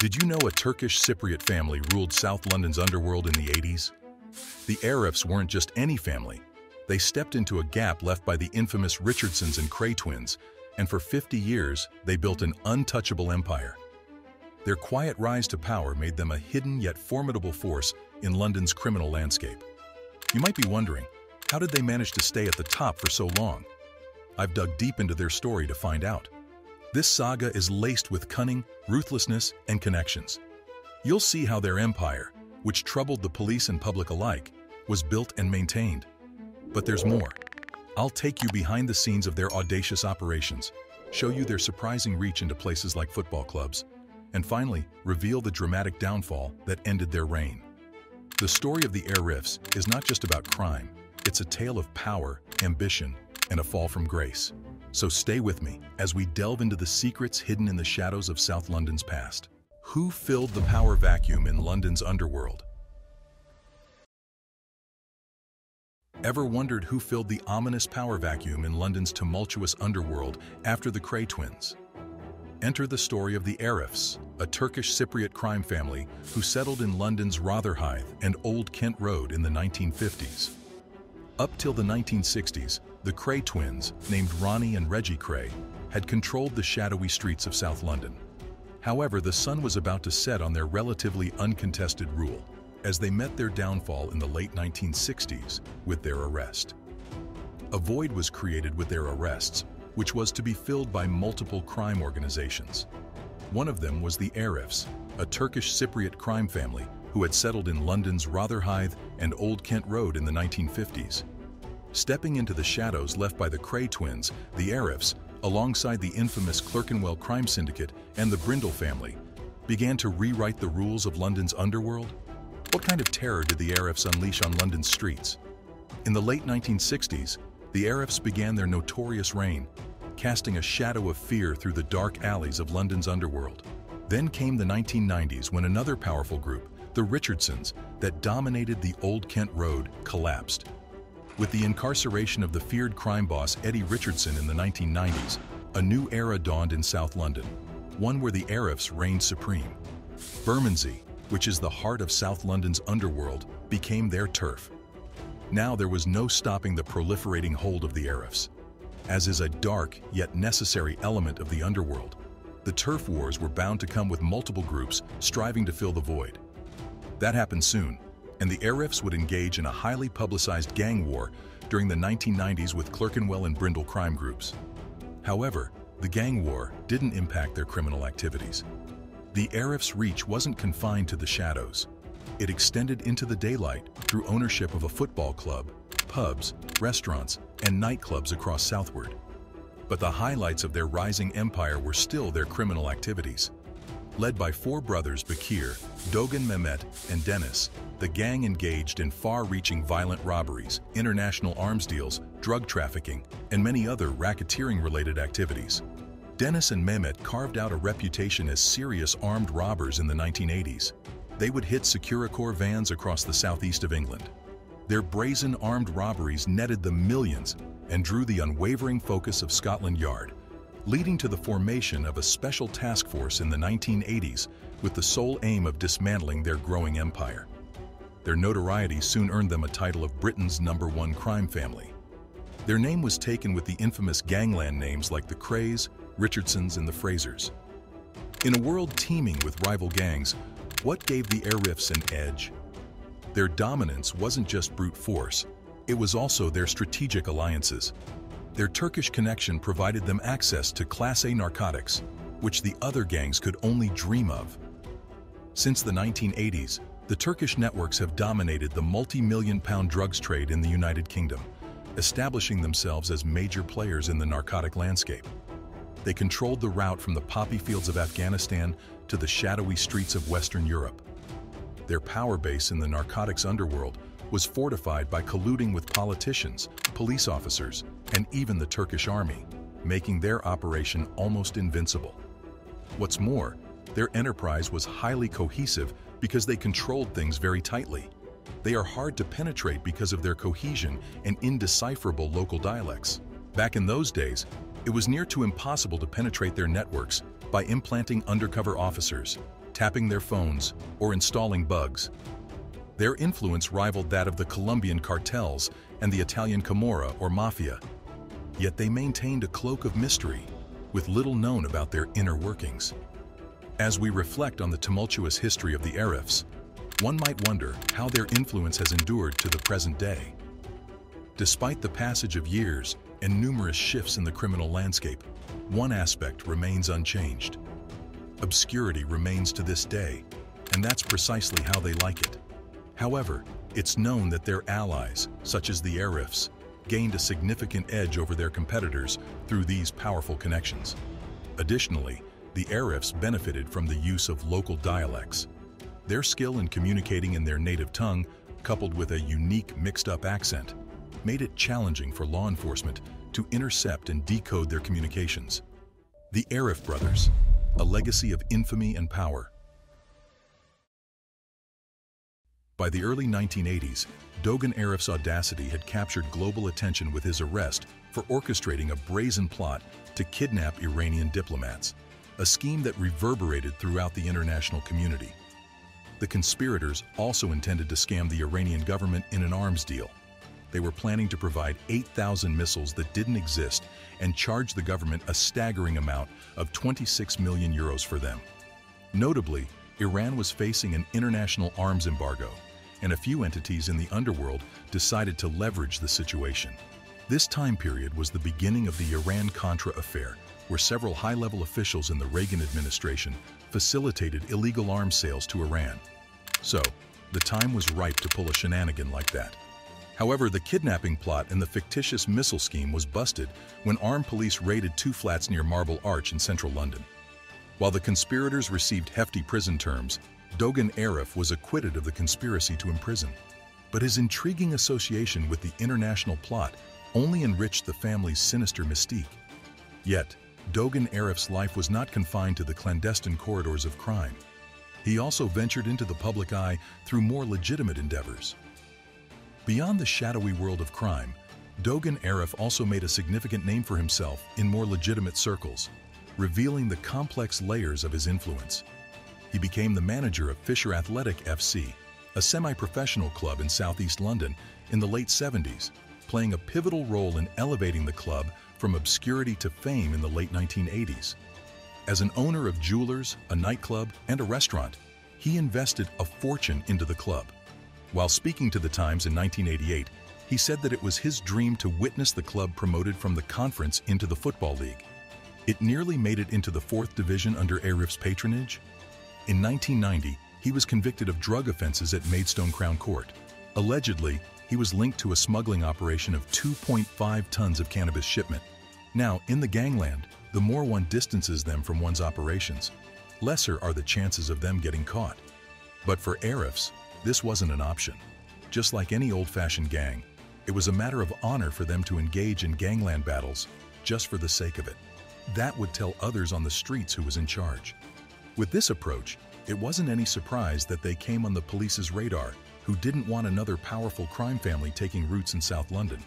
Did you know a Turkish Cypriot family ruled South London's underworld in the 80s? The Arifs weren't just any family. They stepped into a gap left by the infamous Richardsons and Kray twins, and for 50 years, they built an untouchable empire. Their quiet rise to power made them a hidden yet formidable force in London's criminal landscape. You might be wondering, how did they manage to stay at the top for so long? I've dug deep into their story to find out. This saga is laced with cunning, ruthlessness, and connections. You'll see how their empire, which troubled the police and public alike, was built and maintained. But there's more. I'll take you behind the scenes of their audacious operations, show you their surprising reach into places like football clubs, and finally, reveal the dramatic downfall that ended their reign. The story of the Arifs is not just about crime, it's a tale of power, ambition, and a fall from grace. So stay with me as we delve into the secrets hidden in the shadows of South London's past. Who filled the power vacuum in London's underworld? Ever wondered who filled the ominous power vacuum in London's tumultuous underworld after the Kray twins? Enter the story of the Arifs, a Turkish Cypriot crime family who settled in London's Rotherhithe and Old Kent Road in the 1950s. Up till the 1960s, the Kray twins, named Ronnie and Reggie Kray, had controlled the shadowy streets of South London. However, the sun was about to set on their relatively uncontested rule, as they met their downfall in the late 1960s with their arrest. A void was created with their arrests, which was to be filled by multiple crime organizations. One of them was the Arifs, a Turkish Cypriot crime family who had settled in London's Rotherhithe and Old Kent Road in the 1950s. Stepping into the shadows left by the Kray twins, the Arifs, alongside the infamous Clerkenwell Crime Syndicate and the Brindle family, began to rewrite the rules of London's underworld. What kind of terror did the Arifs unleash on London's streets? In the late 1960s, the Arifs began their notorious reign, casting a shadow of fear through the dark alleys of London's underworld. Then came the 1990s, when another powerful group, the Richardsons, that dominated the Old Kent Road, collapsed. With the incarceration of the feared crime boss Eddie Richardson in the 1990s, a new era dawned in South London, one where the Arifs reigned supreme. Bermondsey, which is the heart of South London's underworld, became their turf. Now there was no stopping the proliferating hold of the Arifs. As is a dark yet necessary element of the underworld, the turf wars were bound to come with multiple groups striving to fill the void. That happened soon, and the Arifs would engage in a highly publicized gang war during the 1990s with Clerkenwell and Brindle crime groups. However, the gang war didn't impact their criminal activities. The Arifs' reach wasn't confined to the shadows. It extended into the daylight through ownership of a football club, pubs, restaurants, and nightclubs across Southward. But the highlights of their rising empire were still their criminal activities. Led by four brothers, Bakir, Dogan, Mehmet, and Dennis, the gang engaged in far-reaching violent robberies, international arms deals, drug trafficking, and many other racketeering-related activities. Dennis and Mehmet carved out a reputation as serious armed robbers in the 1980s. They would hit Securicorp vans across the southeast of England. Their brazen armed robberies netted them millions and drew the unwavering focus of Scotland Yard, leading to the formation of a special task force in the 1980s with the sole aim of dismantling their growing empire. Their notoriety soon earned them a title of Britain's #1 crime family. Their name was taken with the infamous gangland names like the Krays, Richardsons, and the Frasers. In a world teeming with rival gangs, what gave the Arifs an edge? Their dominance wasn't just brute force, it was also their strategic alliances. Their Turkish connection provided them access to Class A narcotics, which the other gangs could only dream of. Since the 1980s, the Turkish networks have dominated the multi-million-pound drugs trade in the United Kingdom, establishing themselves as major players in the narcotic landscape. They controlled the route from the poppy fields of Afghanistan to the shadowy streets of Western Europe. Their power base in the narcotics underworld was fortified by colluding with politicians, police officers, and even the Turkish army, making their operation almost invincible. What's more, their enterprise was highly cohesive because they controlled things very tightly. They are hard to penetrate because of their cohesion and indecipherable local dialects. Back in those days, it was near to impossible to penetrate their networks by implanting undercover officers, tapping their phones, or installing bugs. Their influence rivaled that of the Colombian cartels and the Italian Camorra or Mafia. Yet they maintained a cloak of mystery, with little known about their inner workings. As we reflect on the tumultuous history of the Arifs, one might wonder how their influence has endured to the present day. Despite the passage of years and numerous shifts in the criminal landscape, one aspect remains unchanged. Obscurity remains to this day, and that's precisely how they like it. However, it's known that their allies, such as the Arifs, gained a significant edge over their competitors through these powerful connections. Additionally, the Arifs benefited from the use of local dialects. Their skill in communicating in their native tongue, coupled with a unique mixed-up accent, made it challenging for law enforcement to intercept and decode their communications. The Arif brothers, a legacy of infamy and power. By the early 1980s, Dogan Arif's audacity had captured global attention with his arrest for orchestrating a brazen plot to kidnap Iranian diplomats, a scheme that reverberated throughout the international community. The conspirators also intended to scam the Iranian government in an arms deal. They were planning to provide 8,000 missiles that didn't exist and charge the government a staggering amount of 26 million euros for them. Notably, Iran was facing an international arms embargo, and a few entities in the underworld decided to leverage the situation. This time period was the beginning of the Iran-Contra affair, where several high-level officials in the Reagan administration facilitated illegal arms sales to Iran. So, the time was ripe to pull a shenanigan like that. However, the kidnapping plot and the fictitious missile scheme was busted when armed police raided two flats near Marble Arch in central London. While the conspirators received hefty prison terms, Dogan Arif was acquitted of the conspiracy to imprison. But his intriguing association with the international plot only enriched the family's sinister mystique. Yet, Dogan Arif's life was not confined to the clandestine corridors of crime. He also ventured into the public eye through more legitimate endeavors. Beyond the shadowy world of crime, Dogan Arif also made a significant name for himself in more legitimate circles, revealing the complex layers of his influence. He became the manager of Fisher Athletic FC, a semi-professional club in southeast London in the late 70s, playing a pivotal role in elevating the club from obscurity to fame in the late 1980s. As an owner of jewelers, a nightclub, and a restaurant, he invested a fortune into the club. While speaking to The Times in 1988, he said that it was his dream to witness the club promoted from the conference into the Football League. It nearly made it into the 4th division under Arif's patronage. In 1990, he was convicted of drug offenses at Maidstone Crown Court. Allegedly, he was linked to a smuggling operation of 2.5 tons of cannabis shipment. Now, in the gangland, the more one distances them from one's operations, lesser are the chances of them getting caught. But for Arifs, this wasn't an option. Just like any old-fashioned gang, it was a matter of honor for them to engage in gangland battles just for the sake of it. That would tell others on the streets who was in charge. With this approach, it wasn't any surprise that they came on the police's radar, who didn't want another powerful crime family taking roots in South London.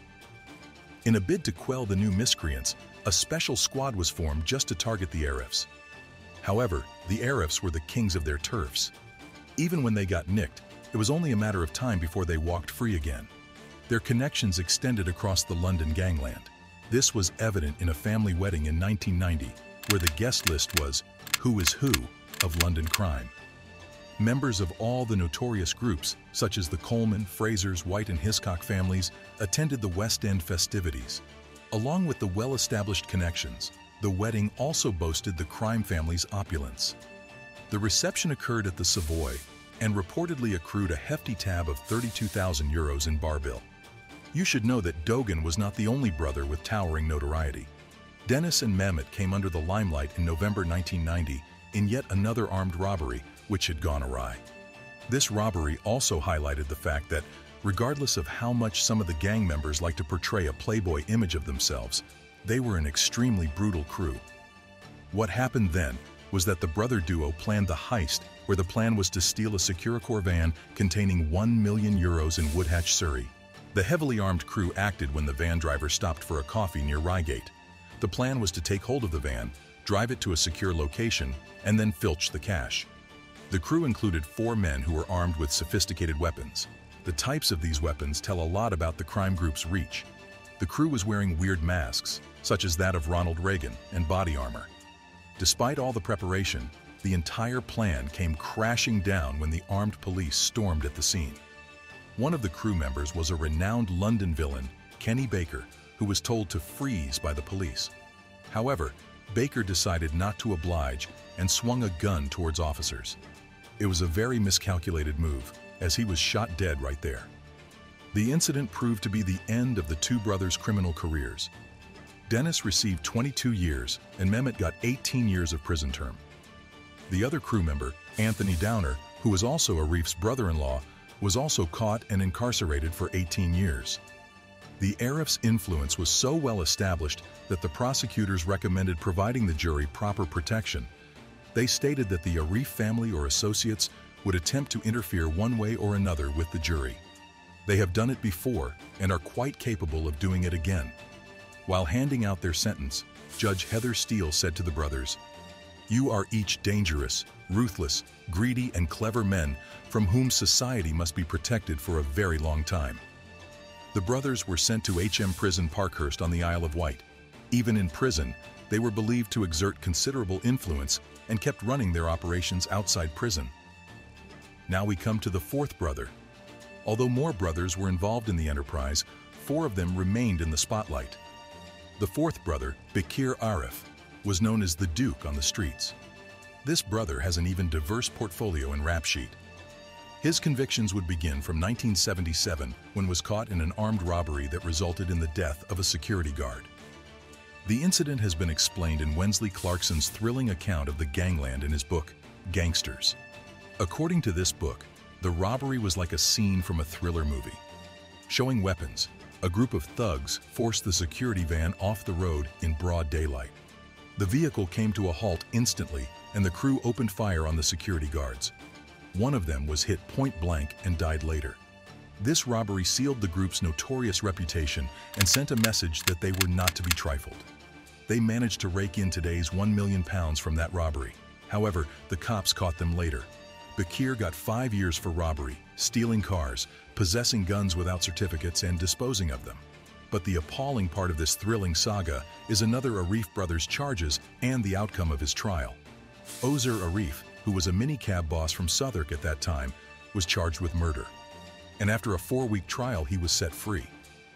In a bid to quell the new miscreants, a special squad was formed just to target the Arifs. However, the Arifs were the kings of their turfs. Even when they got nicked, it was only a matter of time before they walked free again. Their connections extended across the London gangland. This was evident in a family wedding in 1990, where the guest list was who is who of London crime. Members of all the notorious groups, such as the Coleman, Frasers, White and Hiscock families, attended the West End festivities. Along with the well-established connections, the wedding also boasted the crime family's opulence. The reception occurred at the Savoy and reportedly accrued a hefty tab of 32,000 euros in bar bill. You should know that Dogan was not the only brother with towering notoriety. Dennis and Mehmet came under the limelight in November 1990 in yet another armed robbery, which had gone awry. This robbery also highlighted the fact that, regardless of how much some of the gang members like to portray a playboy image of themselves, they were an extremely brutal crew. What happened then was that the brother duo planned the heist, where the plan was to steal a Securicorp van containing 1 million euros in Woodhatch, Surrey. The heavily armed crew acted when the van driver stopped for a coffee near Reigate. The plan was to take hold of the van, drive it to a secure location, and then filch the cash. The crew included 4 men who were armed with sophisticated weapons. The types of these weapons tell a lot about the crime group's reach. The crew was wearing weird masks, such as that of Ronald Reagan, and body armor. Despite all the preparation, the entire plan came crashing down when the armed police stormed at the scene. One of the crew members was a renowned London villain, Kenny Baker, who was told to freeze by the police. However, Baker decided not to oblige and swung a gun towards officers. It was a very miscalculated move, as he was shot dead right there. The incident proved to be the end of the 2 brothers' criminal careers. Dennis received 22 years and Mehmet got 18 years of prison term. The other crew member, Anthony Downer, who was also Arif's brother-in-law, was also caught and incarcerated for 18 years. The Arif's influence was so well established that the prosecutors recommended providing the jury proper protection. They stated that the Arif family or associates would attempt to interfere one way or another with the jury. They have done it before and are quite capable of doing it again. While handing out their sentence, Judge Heather Steele said to the brothers, "You are each dangerous, ruthless, greedy, and clever men from whom society must be protected for a very long time." The brothers were sent to HM Prison Parkhurst on the Isle of Wight. Even in prison, they were believed to exert considerable influence and kept running their operations outside prison. Now we come to the 4th brother. Although more brothers were involved in the enterprise, 4 of them remained in the spotlight. The 4th brother, Bakir Arif, was known as the Duke on the streets. This brother has an even diverse portfolio and rap sheet. His convictions would begin from 1977 when was caught in an armed robbery that resulted in the death of a security guard. The incident has been explained in Wensley Clarkson's thrilling account of the gangland in his book, Gangsters. According to this book, the robbery was like a scene from a thriller movie. Showing weapons, a group of thugs forced the security van off the road in broad daylight. The vehicle came to a halt instantly and the crew opened fire on the security guards. One of them was hit point blank and died later. This robbery sealed the group's notorious reputation and sent a message that they were not to be trifled. They managed to rake in today's £1 million from that robbery. However, the cops caught them later. Bakir got 5 years for robbery, stealing cars, possessing guns without certificates, and disposing of them. But the appalling part of this thrilling saga is another Arif brother's charges and the outcome of his trial. Ozer Arif, who was a minicab boss from Southwark at that time, was charged with murder. And after a 4-week trial, he was set free.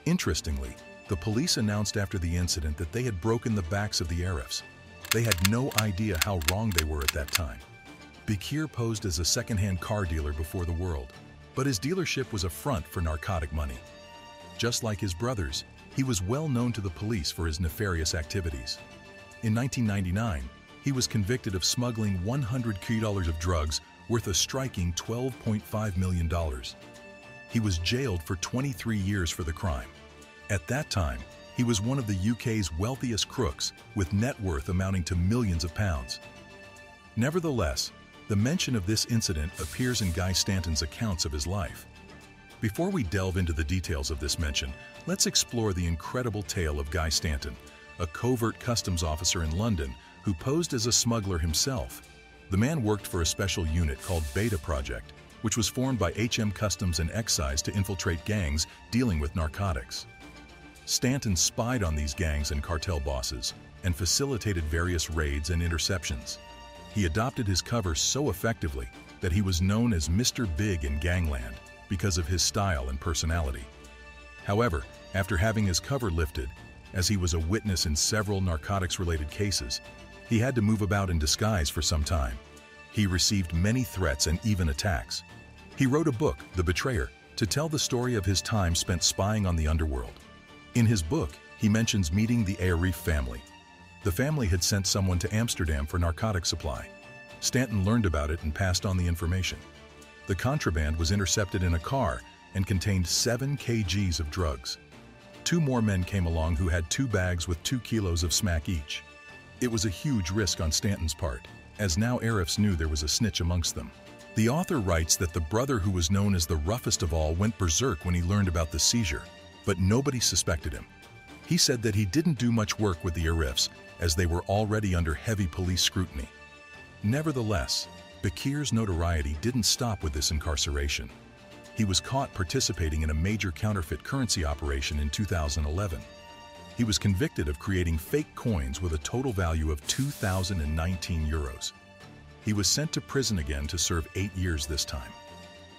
Interestingly, the police announced after the incident that they had broken the backs of the Arifs. They had no idea how wrong they were at that time. Bakir posed as a second-hand car dealer before the world, but his dealership was a front for narcotic money. Just like his brothers, he was well known to the police for his nefarious activities. In 1999, he was convicted of smuggling $100 kilos of drugs worth a striking $12.5 million. He was jailed for 23 years for the crime. At that time, he was one of the UK's wealthiest crooks, with net worth amounting to millions of pounds. Nevertheless, the mention of this incident appears in Guy Stanton's accounts of his life. Before we delve into the details of this mention, let's explore the incredible tale of Guy Stanton, a covert customs officer in London who posed as a smuggler himself. The man worked for a special unit called Beta Project, which was formed by HM Customs and Excise to infiltrate gangs dealing with narcotics. Stanton spied on these gangs and cartel bosses and facilitated various raids and interceptions. He adopted his cover so effectively that he was known as Mr. Big in gangland because of his style and personality. However, after having his cover lifted, as he was a witness in several narcotics-related cases, he had to move about in disguise for some time. He received many threats and even attacks. He wrote a book, The Betrayer, to tell the story of his time spent spying on the underworld. In his book, he mentions meeting the Arif family. The family had sent someone to Amsterdam for narcotic supply. Stanton learned about it and passed on the information. The contraband was intercepted in a car and contained 7 kgs of drugs. 2 more men came along who had 2 bags with 2 kilos of smack each. It was a huge risk on Stanton's part, as now Arifs knew there was a snitch amongst them. The author writes that the brother who was known as the roughest of all went berserk when he learned about the seizure, but nobody suspected him. He said that he didn't do much work with the Arifs, as they were already under heavy police scrutiny. Nevertheless, Bakir's notoriety didn't stop with this incarceration. He was caught participating in a major counterfeit currency operation in 2011. He was convicted of creating fake coins with a total value of 2,019 euros. He was sent to prison again to serve 8 years this time.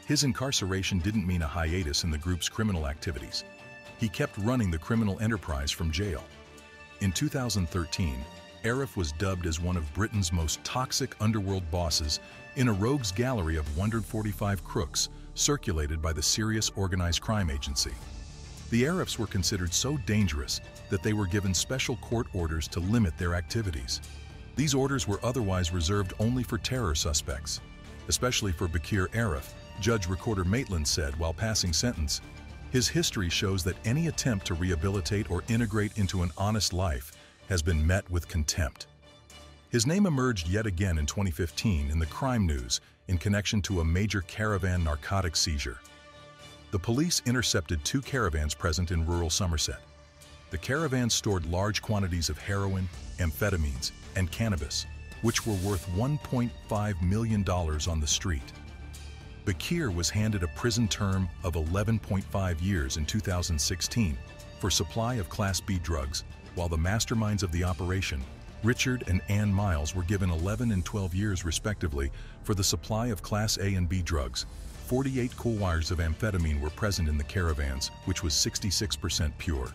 His incarceration didn't mean a hiatus in the group's criminal activities. He kept running the criminal enterprise from jail. In 2013, Arif was dubbed as one of Britain's most toxic underworld bosses in a rogues gallery of 145 crooks circulated by the Serious Organized Crime Agency. The Arifs were considered so dangerous that they were given special court orders to limit their activities. These orders were otherwise reserved only for terror suspects, especially for Bakir Arif, Judge Recorder Maitland said while passing sentence. His history shows that any attempt to rehabilitate or integrate into an honest life has been met with contempt. His name emerged yet again in 2015 in the crime news in connection to a major caravan narcotic seizure. The police intercepted two caravans present in rural Somerset. The caravans stored large quantities of heroin, amphetamines, and cannabis, which were worth $1.5 million on the street. Bakir was handed a prison term of 11.5 years in 2016 for supply of Class B drugs, while the masterminds of the operation, Richard and Ann Miles, were given 11 and 12 years respectively for the supply of Class A and B drugs. 48 cool wires of amphetamine were present in the caravans, which was 66% pure.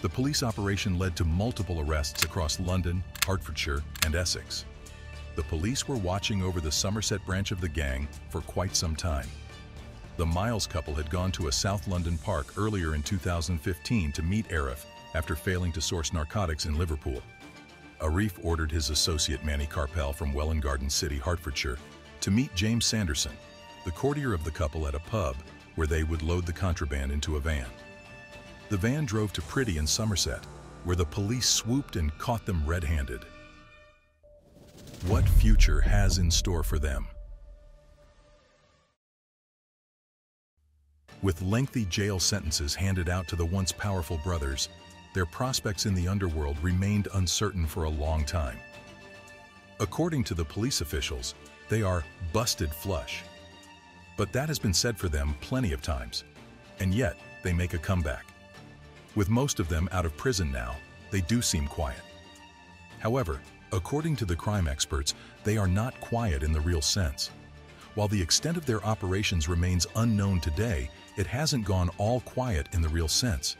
The police operation led to multiple arrests across London, Hertfordshire, and Essex. The police were watching over the Somerset branch of the gang for quite some time. The Miles couple had gone to a South London park earlier in 2015 to meet Arif after failing to source narcotics in Liverpool. Arif ordered his associate Manny Carpel from Welwyn Garden City, Hertfordshire, to meet James Sanderson, the courtier of the couple, at a pub where they would load the contraband into a van. The van drove to Priddy in Somerset, where the police swooped and caught them red-handed. What future has in store for them? With lengthy jail sentences handed out to the once powerful brothers, their prospects in the underworld remained uncertain for a long time. According to the police officials, they are busted flush. But that has been said for them plenty of times, and yet they make a comeback. With most of them out of prison now, they do seem quiet. However, according to the crime experts, they are not quiet in the real sense. While the extent of their operations remains unknown today, it hasn't gone all quiet in the real sense.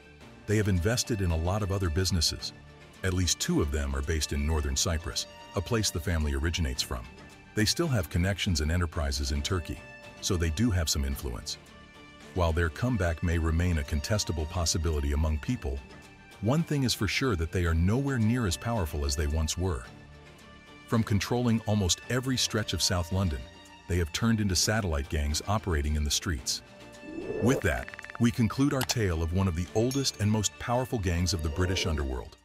They have invested in a lot of other businesses. At least two of them are based in northern Cyprus, a place the family originates from. They still have connections and enterprises in Turkey, so they do have some influence. While their comeback may remain a contestable possibility among people, one thing is for sure, that they are nowhere near as powerful as they once were. From controlling almost every stretch of South London, they have turned into satellite gangs operating in the streets. With that, we conclude our tale of one of the oldest and most powerful gangs of the British underworld.